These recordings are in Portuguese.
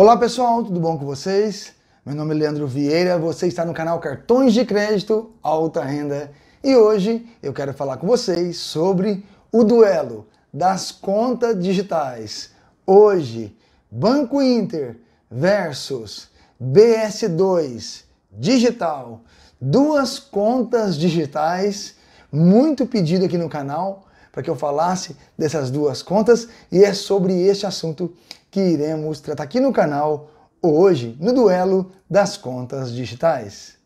Olá pessoal, tudo bom com vocês? Meu nome é Leandro Vieira, você está no canal Cartões de Crédito Alta Renda e hoje eu quero falar com vocês sobre o duelo das contas digitais. Hoje, Banco Inter versus BS2 Digital. Duas contas digitais, muito pedido aqui no canal para que eu falasse dessas duas contas e é sobre este assunto que iremos tratar aqui no canal hoje, no duelo das contas digitais.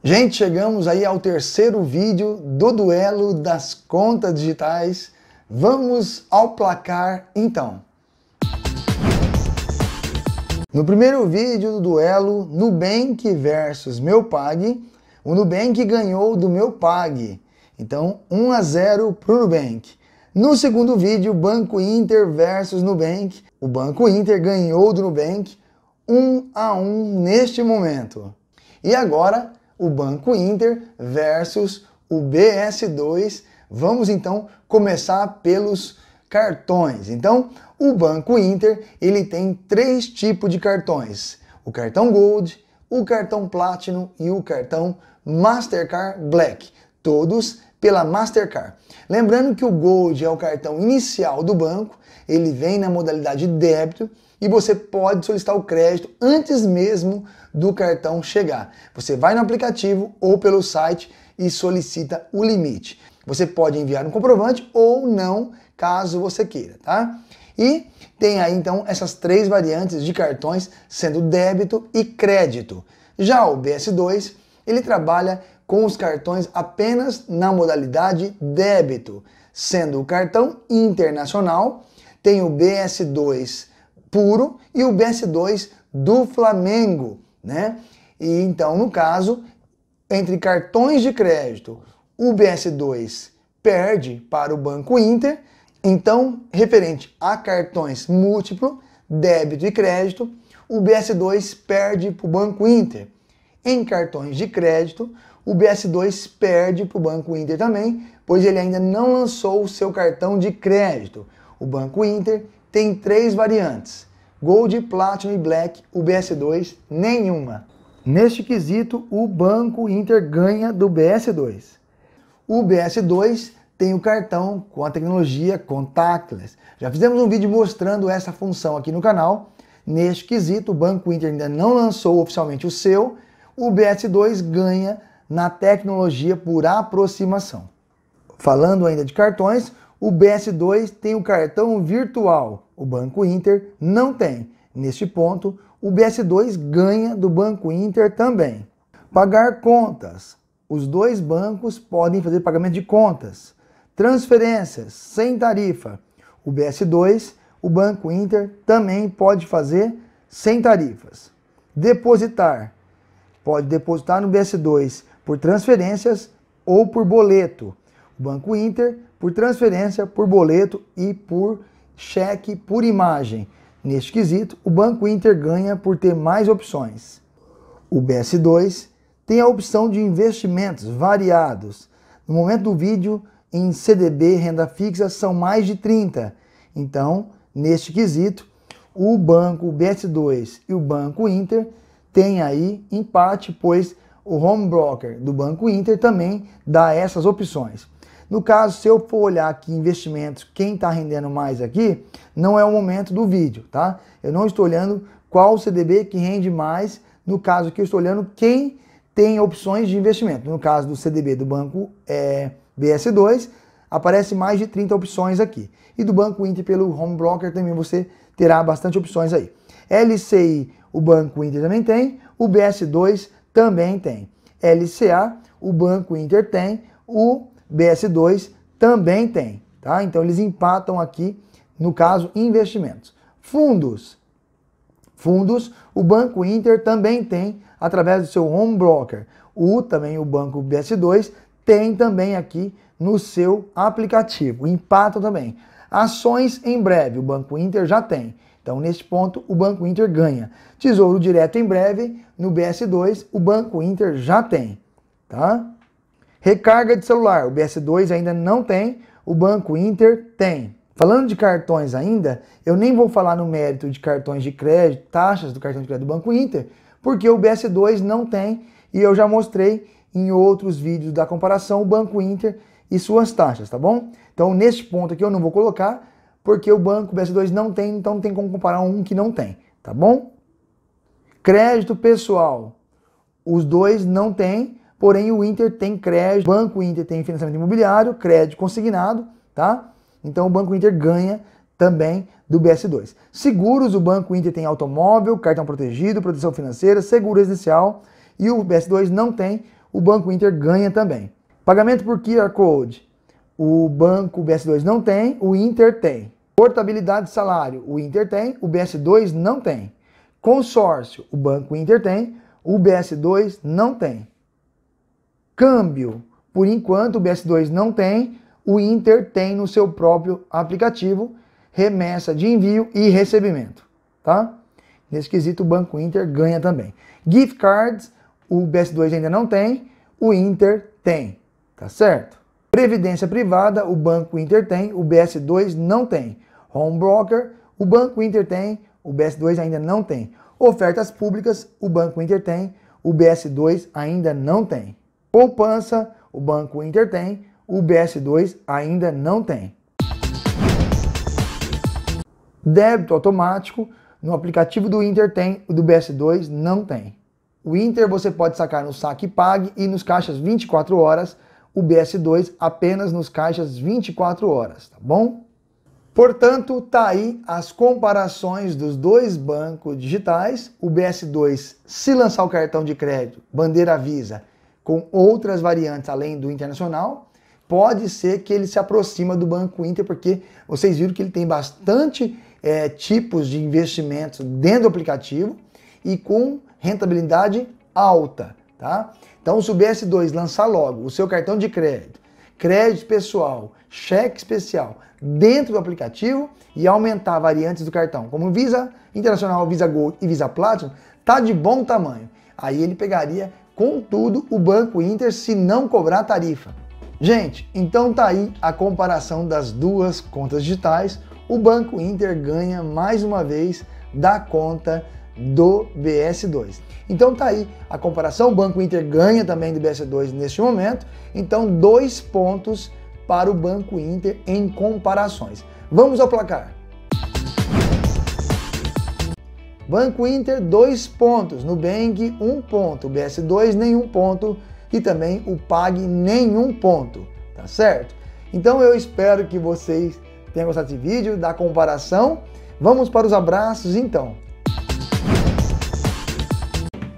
Gente, chegamos aí ao terceiro vídeo do duelo das contas digitais. Vamos ao placar então. No primeiro vídeo do duelo Nubank versus Meupag, o Nubank ganhou do Meupag, então 1-0 para o Nubank. No segundo vídeo, Banco Inter versus Nubank, o Banco Inter ganhou do Nubank 1-1 neste momento. E agora, o Banco Inter versus o BS2, vamos então começar pelos cartões. Então, o Banco Inter, ele tem três tipos de cartões: o cartão Gold, o cartão Platinum e o cartão Mastercard Black, todos pela Mastercard. Lembrando que o Gold é o cartão inicial do banco, ele vem na modalidade débito e você pode solicitar o crédito antes mesmo do cartão chegar. Você vai no aplicativo ou pelo site e solicita o limite. Você pode enviar um comprovante ou não, caso você queira, tá? E tem aí então essas três variantes de cartões, sendo débito e crédito. Já o BS2, ele trabalha com os cartões apenas na modalidade débito, sendo o cartão internacional, tem o BS2 puro e o BS2 do Flamengo, né? E então, no caso, entre cartões de crédito, o BS2 perde para o Banco Inter, então, referente a cartões múltiplo, débito e crédito, o BS2 perde para o Banco Inter. Em cartões de crédito, o BS2 perde para o Banco Inter também, pois ele ainda não lançou o seu cartão de crédito. O Banco Inter tem três variantes: Gold, Platinum e Black. O BS2, nenhuma. Neste quesito, o Banco Inter ganha do BS2. O BS2 tem o cartão com a tecnologia Contactless. Já fizemos um vídeo mostrando essa função aqui no canal. Neste quesito, o Banco Inter ainda não lançou oficialmente o seu. O BS2 ganha na tecnologia por aproximação. Falando ainda de cartões, o BS2 tem o cartão virtual, o Banco Inter não tem. Neste ponto, o BS2 ganha do Banco Inter também. Pagar contas. Os dois bancos podem fazer pagamento de contas. Transferências sem tarifa. O BS2, o Banco Inter também pode fazer sem tarifas. Depositar. Pode depositar no BS2 por transferências ou por boleto. O Banco Inter por transferência, por boleto e por cheque por imagem. Neste quesito, o Banco Inter ganha por ter mais opções. O BS2 tem a opção de investimentos variados. No momento do vídeo, em CDB, renda fixa, são mais de 30. Então, neste quesito, o banco BS2 e o Banco Inter tem aí empate, pois o Home Broker do Banco Inter também dá essas opções. No caso, se eu for olhar aqui investimentos, quem está rendendo mais aqui, não é o momento do vídeo, tá? Eu não estou olhando qual CDB que rende mais, no caso aqui eu estou olhando quem tem opções de investimento. No caso do CDB do banco BS2, aparece mais de 30 opções aqui. E do Banco Inter pelo Home Broker também você terá bastante opções aí. LCI, o Banco Inter também tem, o BS2 também tem. LCA, o Banco Inter tem, o BS2 também tem, tá? Então eles empatam aqui, no caso, investimentos. Fundos. Fundos, o Banco Inter também tem, através do seu Home Broker. Também o Banco BS2 tem também aqui no seu aplicativo. Empatam também. Ações em breve, o Banco Inter já tem. Então, neste ponto, o Banco Inter ganha. Tesouro direto em breve, no BS2, o Banco Inter já tem, tá? Recarga de celular, o BS2 ainda não tem, o Banco Inter tem. Falando de cartões ainda, eu nem vou falar no mérito de cartões de crédito, taxas do cartão de crédito do Banco Inter, porque o BS2 não tem, e eu já mostrei em outros vídeos da comparação o Banco Inter e suas taxas, tá bom? Então, neste ponto aqui eu não vou colocar, porque o banco BS2 não tem, então não tem como comparar um que não tem, tá bom? Crédito pessoal, os dois não tem, porém o Inter tem crédito, o Banco Inter tem financiamento imobiliário, crédito consignado, tá? Então o Banco Inter ganha também do BS2. Seguros, o Banco Inter tem automóvel, cartão protegido, proteção financeira, seguro residencial, e o BS2 não tem, o Banco Inter ganha também. Pagamento por QR Code, o Banco BS2 não tem, o Inter tem. Portabilidade de salário, o Inter tem, o BS2 não tem. Consórcio, o Banco Inter tem, o BS2 não tem. Câmbio, por enquanto o BS2 não tem, o Inter tem no seu próprio aplicativo, remessa de envio e recebimento, tá? Nesse quesito o Banco Inter ganha também. Gift cards, o BS2 ainda não tem, o Inter tem, tá certo? Previdência privada, o Banco Inter tem, o BS2 não tem. Home Broker, o Banco Inter tem, o BS2 ainda não tem. Ofertas públicas, o Banco Inter tem, o BS2 ainda não tem. Poupança, o Banco Inter tem, o BS2 ainda não tem. Débito automático, no aplicativo do Inter tem, o do BS2 não tem. O Inter você pode sacar no SaquePag e nos caixas 24 horas, o BS2 apenas nos caixas 24 horas, tá bom? Portanto, tá aí as comparações dos dois bancos digitais, o BS2 se lançar o cartão de crédito, bandeira Visa, com outras variantes além do internacional, pode ser que ele se aproxima do Banco Inter, porque vocês viram que ele tem bastante tipos de investimentos dentro do aplicativo e com rentabilidade alta, tá? Então, se o BS2 lançar logo o seu cartão de crédito, crédito pessoal, cheque especial dentro do aplicativo e aumentar variantes do cartão, como Visa Internacional, Visa Gold e Visa Platinum, tá de bom tamanho. Aí ele pegaria contudo o Banco Inter se não cobrar tarifa. Gente, então tá aí a comparação das duas contas digitais. O Banco Inter ganha mais uma vez da conta do BS2. Então tá aí a comparação, o Banco Inter ganha também do BS2 neste momento. Então 2 pontos para o Banco Inter em comparações. Vamos ao placar. Banco Inter 2 pontos, Nubank 1 ponto, BS2 nenhum ponto e também o Pag nenhum ponto, tá certo? Então eu espero que vocês tenham gostado desse vídeo, da comparação. Vamos para os abraços então.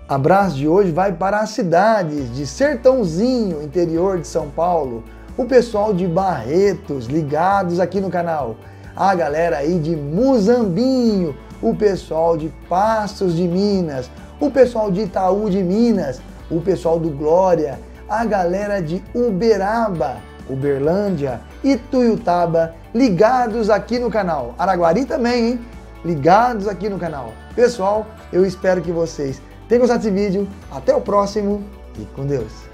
Abraço de hoje vai para as cidades de Sertãozinho, interior de São Paulo, o pessoal de Barretos ligados aqui no canal, a galera aí de Muzambinho, o pessoal de Passos de Minas, o pessoal de Itaú de Minas, o pessoal do Glória, a galera de Uberaba, Uberlândia e Ituiutaba, ligados aqui no canal. Araguari também, hein? Ligados aqui no canal. Pessoal, eu espero que vocês tenham gostado desse vídeo. Até o próximo e com Deus.